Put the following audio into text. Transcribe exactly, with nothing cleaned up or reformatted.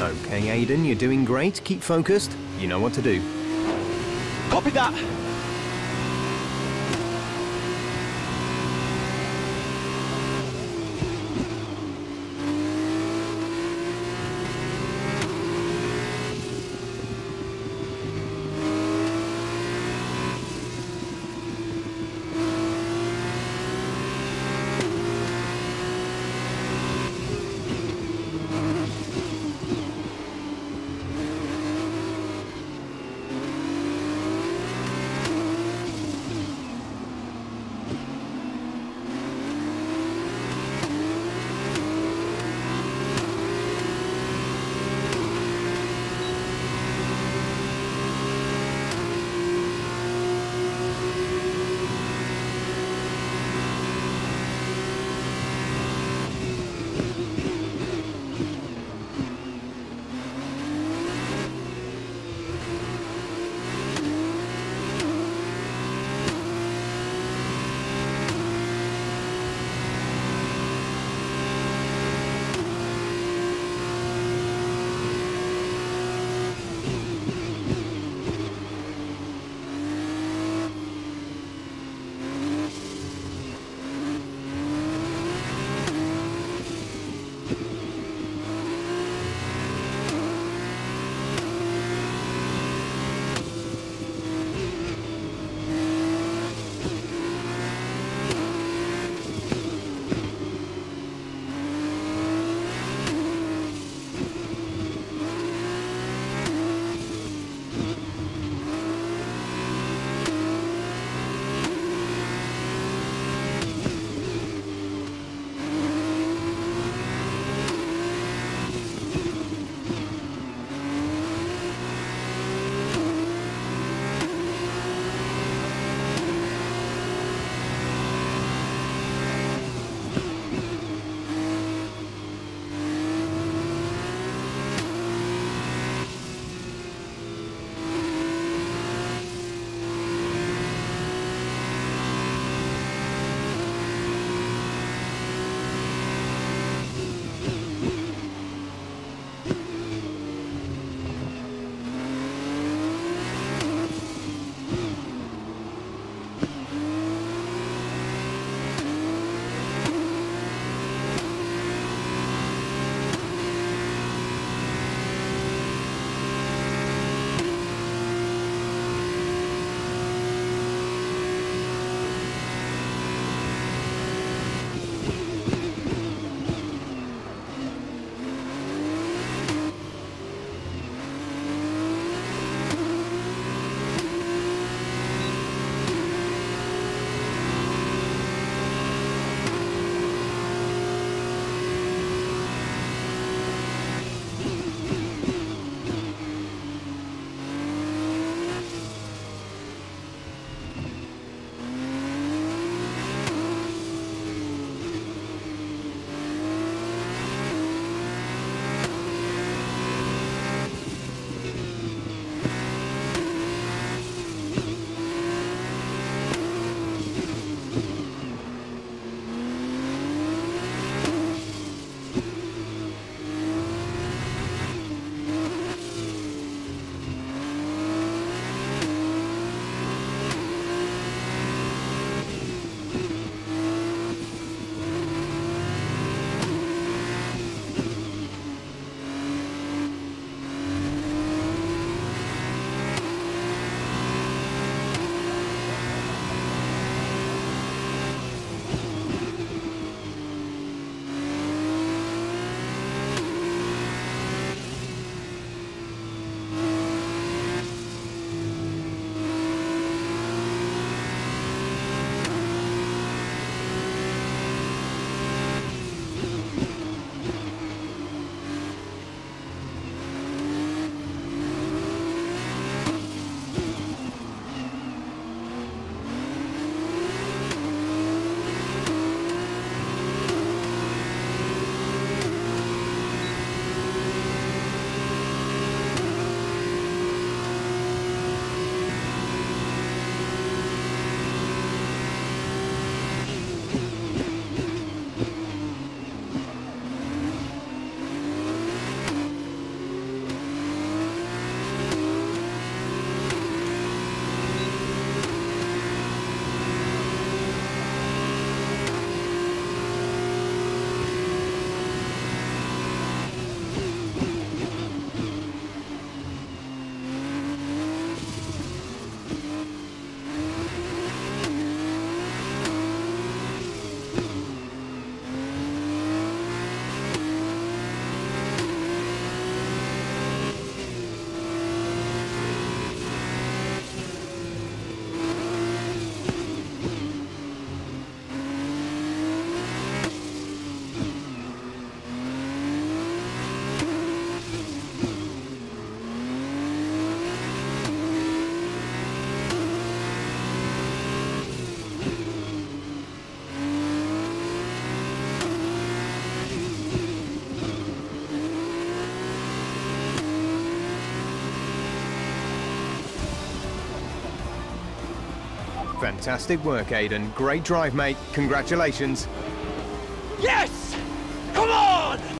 Okay, Aiden, you're doing great. Keep focused. You know what to do. Copy that! Fantastic work, Aidan. Great drive, mate. Congratulations. Yes! Come on!